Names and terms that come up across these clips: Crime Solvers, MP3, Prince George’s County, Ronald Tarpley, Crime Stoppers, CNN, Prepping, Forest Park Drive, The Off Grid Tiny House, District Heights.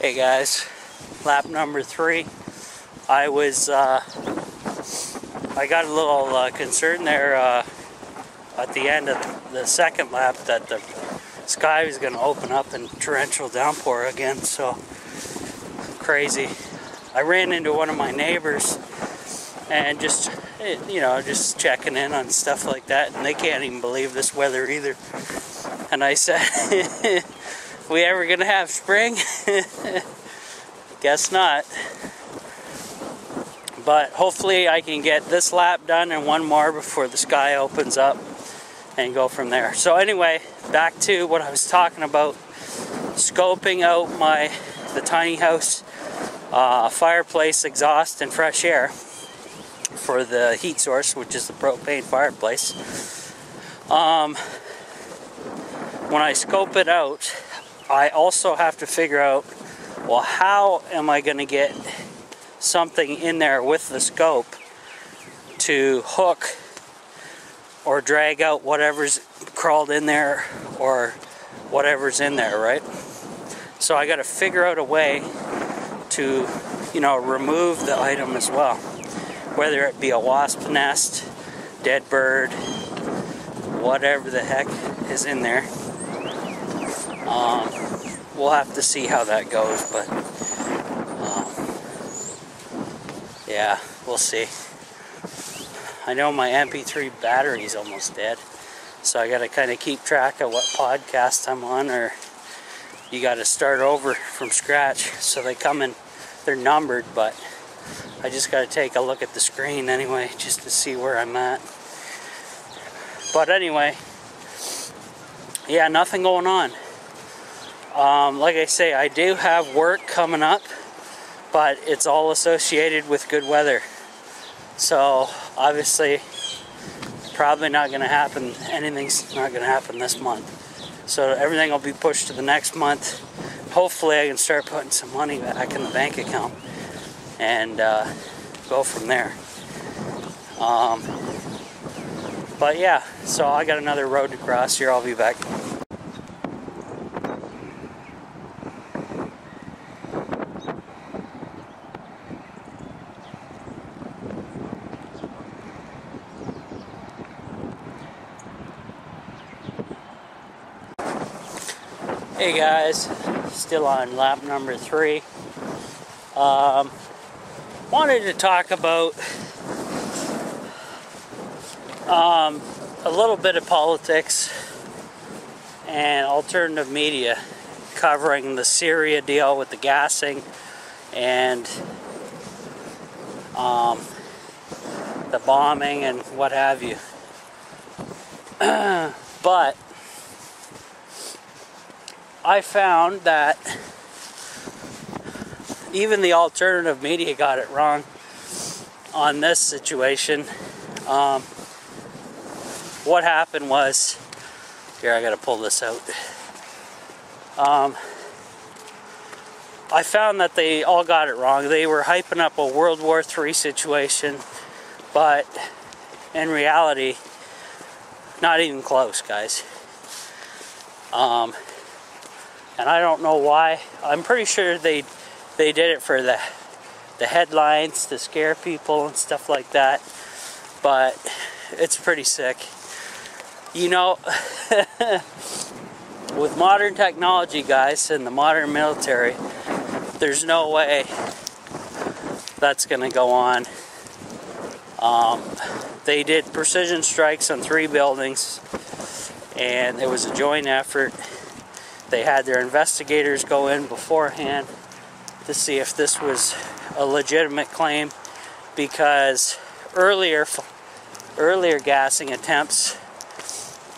Hey guys, lap number 3. I was, I got a little concerned there at the end of the second lap that the sky was going to open up in torrential downpour again, so crazy. I ran into one of my neighbors and just, you know, just checking in on stuff like that, and they can't even believe this weather either. And I said, we ever gonna have spring? Guess not. But hopefully I can get this lap done and one more before the sky opens up and go from there. So anyway, back to what I was talking about, scoping out the tiny house fireplace exhaust and fresh air for the heat source, which is the propane fireplace. When I scope it out, I also have to figure out, well, how am I going to get something in there with the scope to hook or drag out whatever's crawled in there or whatever's in there, right? So I got to figure out a way to, you know, remove the item as well, whether it be a wasp nest, dead bird, whatever the heck is in there. We'll have to see how that goes, but yeah, we'll see. I know my MP3 battery's almost dead, so I gotta kind of keep track of what podcast I'm on, or you gotta start over from scratch. So they come in, they're numbered, but I just gotta take a look at the screen anyway, just to see where I'm at. But anyway, yeah, nothing going on. Like I say, I do have work coming up, but it's all associated with good weather. So obviously, probably not going to happen. Anything's not going to happen this month. So everything will be pushed to the next month. Hopefully I can start putting some money back in the bank account and go from there. But yeah, so I got another road to cross here. I'll be back. Hey guys, still on lap number 3. Wanted to talk about a little bit of politics and alternative media, covering the Syria deal with the gassing and the bombing and what have you. But I found that even the alternative media got it wrong on this situation. What happened was, here, I gotta pull this out. I found that they all got it wrong. They were hyping up a World War III situation, but in reality, not even close, guys. And I don't know why. I'm pretty sure they did it for the headlines to scare people and stuff like that. But it's pretty sick. You know, with modern technology, guys, and the modern military, there's no way that's going to go on. They did precision strikes on 3 buildings, and it was a joint effort. They had their investigators go in beforehand to see if this was a legitimate claim, because earlier gassing attempts,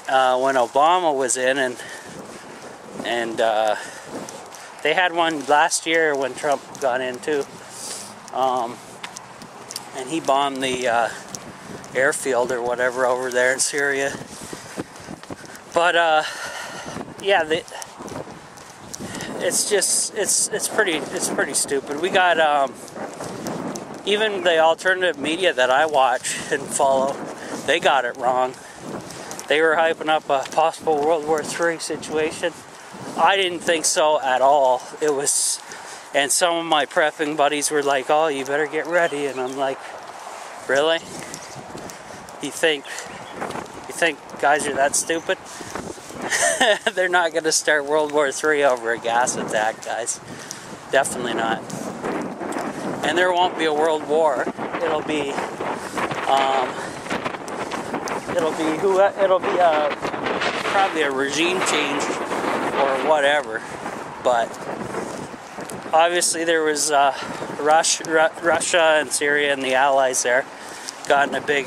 when Obama was in, and they had one last year when Trump got in too, and he bombed the airfield or whatever over there in Syria. But yeah, it's pretty stupid. We got even the alternative media that I watch and follow, they got it wrong. They were hyping up a possible World War III situation. I didn't think so at all. It was And some of my prepping buddies were like, oh, you better get ready. And I'm like, really? You think guys are that stupid? They're not going to start World War III over a gas attack, guys. Definitely not. And there won't be a world war. It'll be probably a regime change or whatever. But obviously there was Russia and Syria and the allies there got in a big,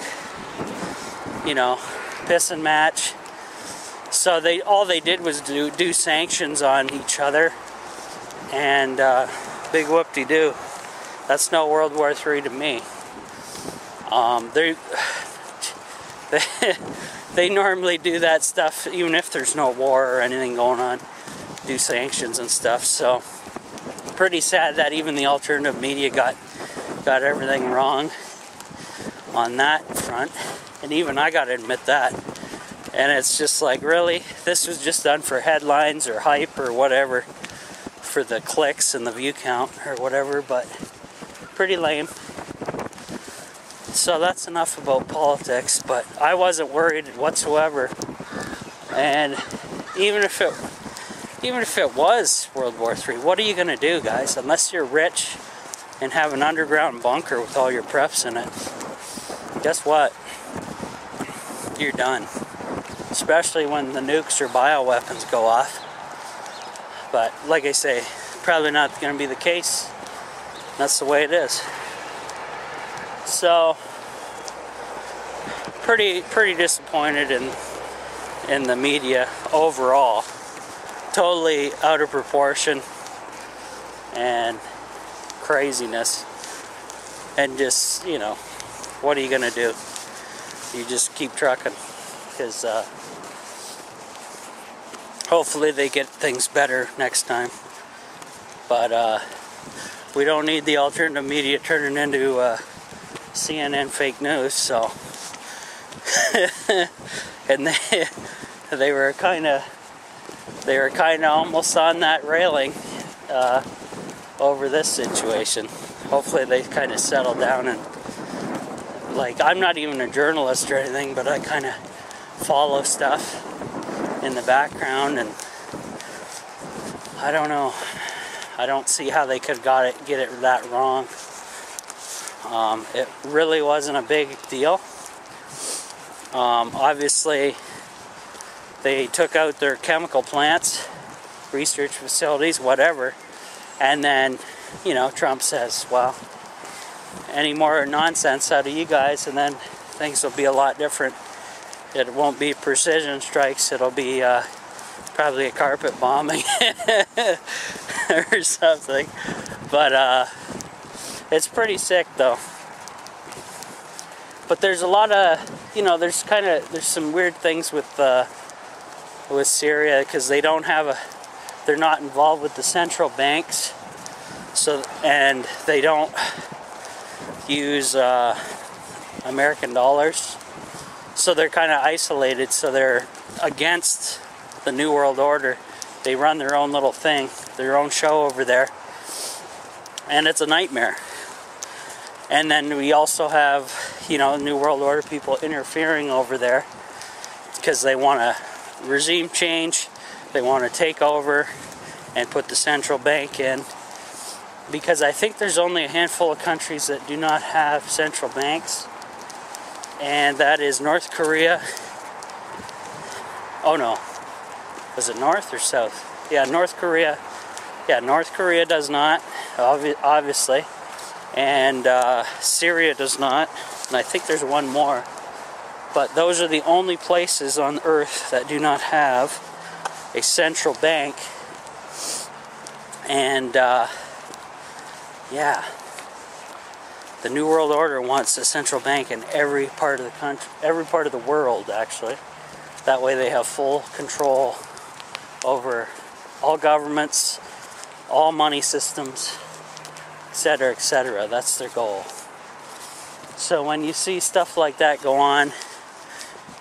you know, pissing match. So all they did was do sanctions on each other, and big whoop-de-doo. That's no World War III to me. They normally do that stuff even if there's no war or anything going on. Do sanctions and stuff. So pretty sad that even the alternative media got everything wrong on that front. And even I gotta admit that. And it's just like, really? This was just done for headlines or hype or whatever, for the clicks and the view count or whatever, but pretty lame. So that's enough about politics, but I wasn't worried whatsoever. And even if it was World War III, what are you gonna do, guys? Unless you're rich and have an underground bunker with all your preps in it, guess what? You're done. Especially when the nukes or bioweapons go off. But like I say, probably not going to be the case. That's the way it is. So pretty disappointed in the media overall. Totally out of proportion and craziness. And just, you know, what are you going to do? You just keep trucking, because hopefully they get things better next time. But we don't need the alternative media turning into CNN fake news. So and they were kind of almost on that railing over this situation. Hopefully they kind of settle down. And like, I'm not even a journalist or anything, but I kind of follow stuff in the background, and I don't know. I don't see how they could get it that wrong. It really wasn't a big deal. Obviously, they took out their chemical plants, research facilities, whatever, and then, you know, Trump says, well, any more nonsense out of you guys, and then things will be a lot different. It won't be precision strikes, it'll be probably a carpet bombing or something. But it's pretty sick though. But there's a lot of, you know, there's some weird things with Syria, because they don't have they're not involved with the central banks. So, and they don't use American dollars. So they're kind of isolated, so they're against the New World Order. They run their own little thing, their own show over there. And it's a nightmare. And then we also have, you know, New World Order people interfering over there because they want a regime change. They want to take over and put the central bank in. Because I think there's only a handful of countries that do not have central banks. And that is North Korea. Oh no. Is it North or South? Yeah, North Korea. Yeah, North Korea does not, obviously. And Syria does not. And I think there's one more. But those are the only places on Earth that do not have a central bank. And yeah. The New World Order wants a central bank in every part of the country, every part of the world, actually. That way they have full control over all governments, all money systems, etc., etc. That's their goal. So when you see stuff like that go on,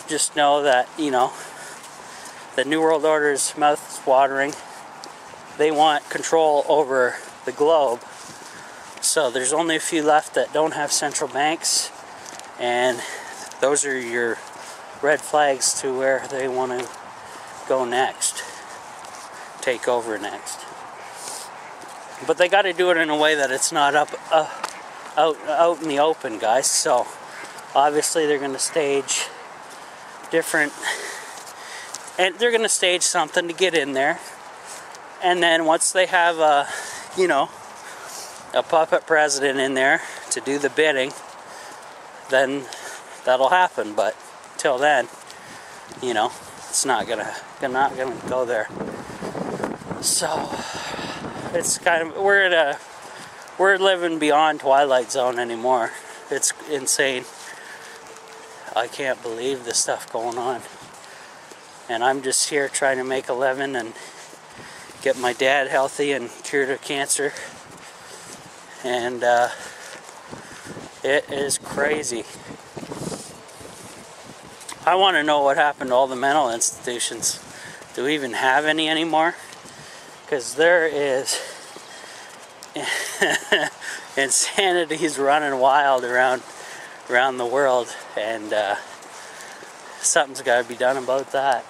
just know that, you know, the New World Order is mouth-watering. they want control over the globe. So there's only a few left that don't have central banks, and those are your red flags to where they want to go next, take over next. But they got to do it in a way that it's not up out in the open, guys. So obviously they're going to stage different, and they're going to stage something to get in there. And then once they have a, you know, a puppet president in there to do the bidding, then that'll happen. But till then, you know, it's not gonna go there. So it's kind of, we're living beyond Twilight Zone anymore. It's insane. I can't believe the stuff going on. And I'm just here trying to make a living and get my dad healthy and cured of cancer. And it is crazy. I want to know what happened to all the mental institutions. Do we even have any anymore? Because there is insanity's running wild around the world, and something's got to be done about that.